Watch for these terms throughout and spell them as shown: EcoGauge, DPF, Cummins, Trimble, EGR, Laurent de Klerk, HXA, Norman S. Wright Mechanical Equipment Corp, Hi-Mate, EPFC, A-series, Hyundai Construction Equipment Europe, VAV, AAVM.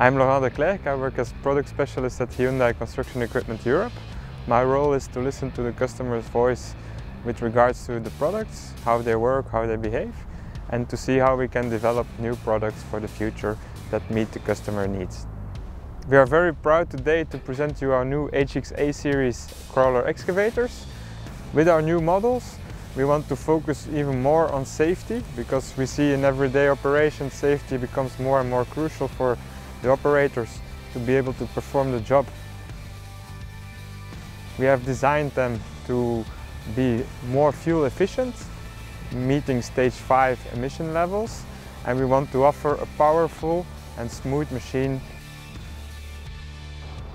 I'm Laurent de Klerk. I work as product specialist at Hyundai Construction Equipment Europe. My role is to listen to the customer's voice with regards to the products, how they work, how they behave, and to see how we can develop new products for the future that meet the customer needs. We are very proud today to present you our new HXA series crawler excavators. With our new models, we want to focus even more on safety, because we see in everyday operations safety becomes more and more crucial for the operators to be able to perform the job. We have designed them to be more fuel efficient, meeting stage 5 emission levels, and we want to offer a powerful and smooth machine.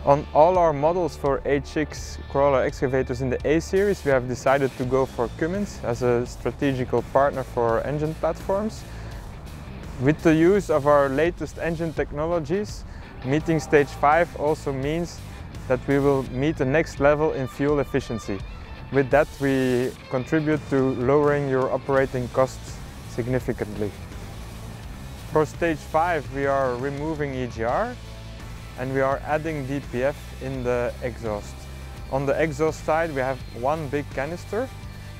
On all our models for HX crawler excavators in the A-series, we have decided to go for Cummins as a strategical partner for our engine platforms. With the use of our latest engine technologies, meeting stage 5 also means that we will meet the next level in fuel efficiency. With that, we contribute to lowering your operating costs significantly. For stage 5, we are removing EGR and we are adding DPF in the exhaust. On the exhaust side, we have one big canister,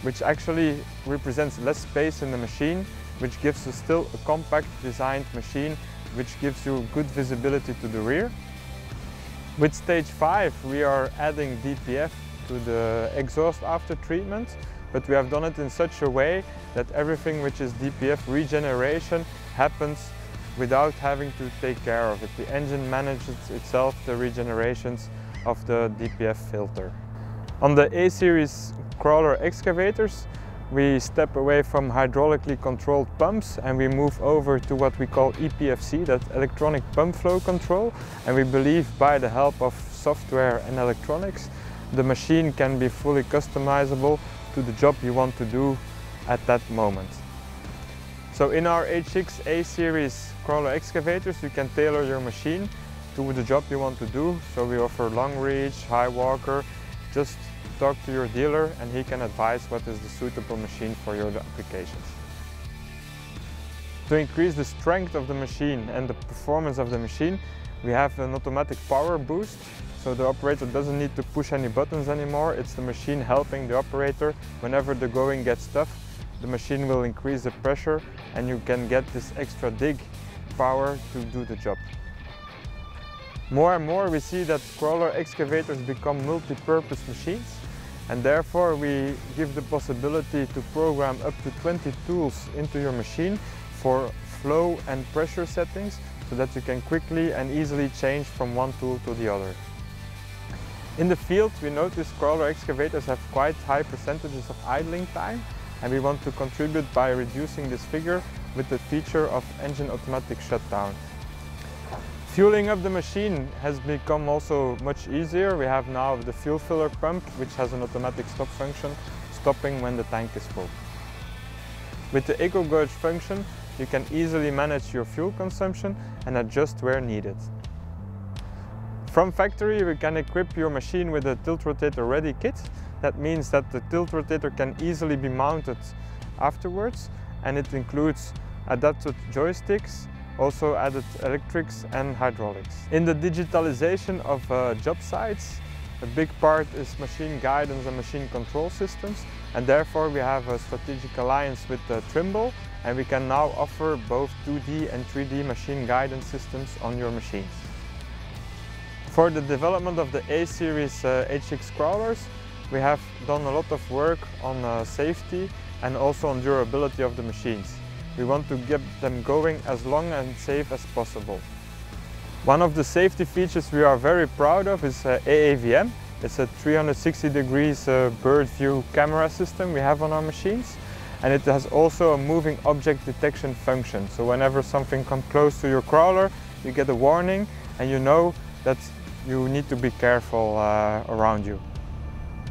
which actually represents less space in the machine, which gives us still a compact designed machine, which gives you good visibility to the rear. With stage 5, we are adding DPF to the exhaust after treatment, but we have done it in such a way that everything which is DPF regeneration happens without having to take care of it. The engine manages itself the regenerations of the DPF filter. On the A-series crawler excavators, we step away from hydraulically controlled pumps and we move over to what we call EPFC, that's electronic pump flow control, and we believe by the help of software and electronics, the machine can be fully customizable to the job you want to do at that moment. So in our HXA series crawler excavators, you can tailor your machine to the job you want to do. So we offer long reach, high walker. Just talk to your dealer and he can advise what is the suitable machine for your applications. To increase the strength of the machine and the performance of the machine, we have an automatic power boost. So the operator doesn't need to push any buttons anymore. It's the machine helping the operator. Whenever the going gets tough, the machine will increase the pressure and you can get this extra dig power to do the job. More and more we see that crawler excavators become multi-purpose machines, and therefore we give the possibility to program up to 20 tools into your machine for flow and pressure settings, so that you can quickly and easily change from one tool to the other. In the field, we notice crawler excavators have quite high percentages of idling time, and we want to contribute by reducing this figure with the feature of engine automatic shutdown. Fueling up the machine has become also much easier. We have now the fuel filler pump, which has an automatic stop function, stopping when the tank is full. With the EcoGauge function, you can easily manage your fuel consumption and adjust where needed. From factory, we can equip your machine with a tilt rotator ready kit. That means that the tilt rotator can easily be mounted afterwards, and it includes adapted joysticks, also added electrics and hydraulics. In the digitalization of job sites, a big part is machine guidance and machine control systems, and therefore we have a strategic alliance with Trimble, and we can now offer both 2D and 3D machine guidance systems on your machines. For the development of the A-series HX crawlers, we have done a lot of work on safety and also on durability of the machines. We want to get them going as long and safe as possible. One of the safety features we are very proud of is AAVM. It's a 360 degrees bird view camera system we have on our machines, and it has also a moving object detection function. So whenever something comes close to your crawler, you get a warning and you know that you need to be careful around you.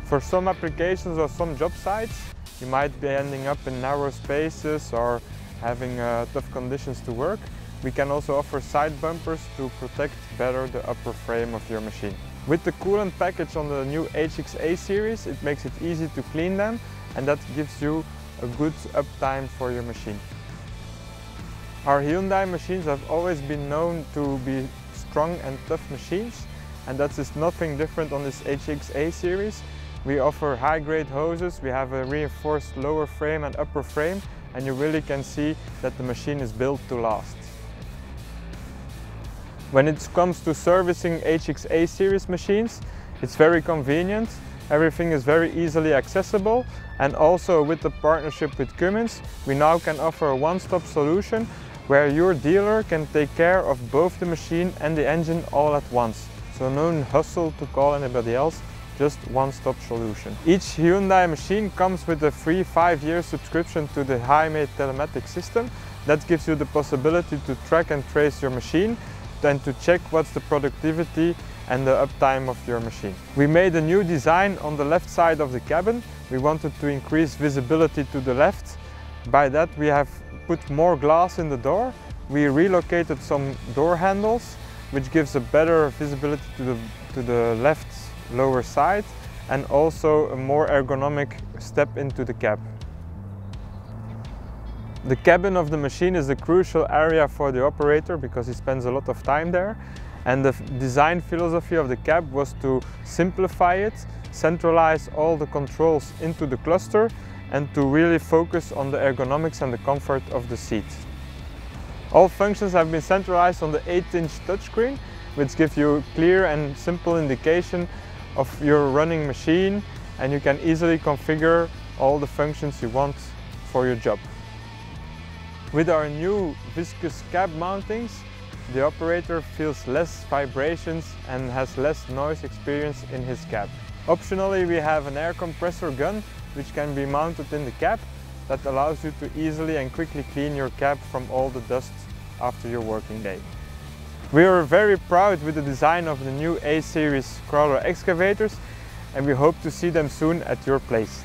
For some applications or some job sites, you might be ending up in narrow spaces or having tough conditions to work. We can also offer side bumpers to protect better the upper frame of your machine. With the coolant package on the new HXA series, it makes it easy to clean them, and that gives you a good uptime for your machine. Our Hyundai machines have always been known to be strong and tough machines, and that is nothing different on this HXA series. We offer high-grade hoses, we have a reinforced lower frame and upper frame, and you really can see that the machine is built to last. When it comes to servicing HXA series machines, it's very convenient, everything is very easily accessible, and also with the partnership with Cummins, we now can offer a one-stop solution where your dealer can take care of both the machine and the engine all at once. So no hustle to call anybody else, just one-stop solution. Each Hyundai machine comes with a free 5-year subscription to the Hi-Mate telematics system. That gives you the possibility to track and trace your machine, and to check what's the productivity and the uptime of your machine. We made a new design on the left side of the cabin. We wanted to increase visibility to the left. By that we have put more glass in the door. We relocated some door handles, which gives a better visibility to the left lower side, and also a more ergonomic step into the cab. The cabin of the machine is a crucial area for the operator because he spends a lot of time there, and the design philosophy of the cab was to simplify it, centralize all the controls into the cluster, and to really focus on the ergonomics and the comfort of the seat. All functions have been centralized on the 8-inch touchscreen, which gives you clear and simple indication of your running machine, and you can easily configure all the functions you want for your job. With our new viscous cab mountings, the operator feels less vibrations and has less noise experience in his cab. Optionally, we have an air compressor gun, which can be mounted in the cab, that allows you to easily and quickly clean your cab from all the dust after your working day. We are very proud with the design of the new A-series crawler excavators, and we hope to see them soon at your place.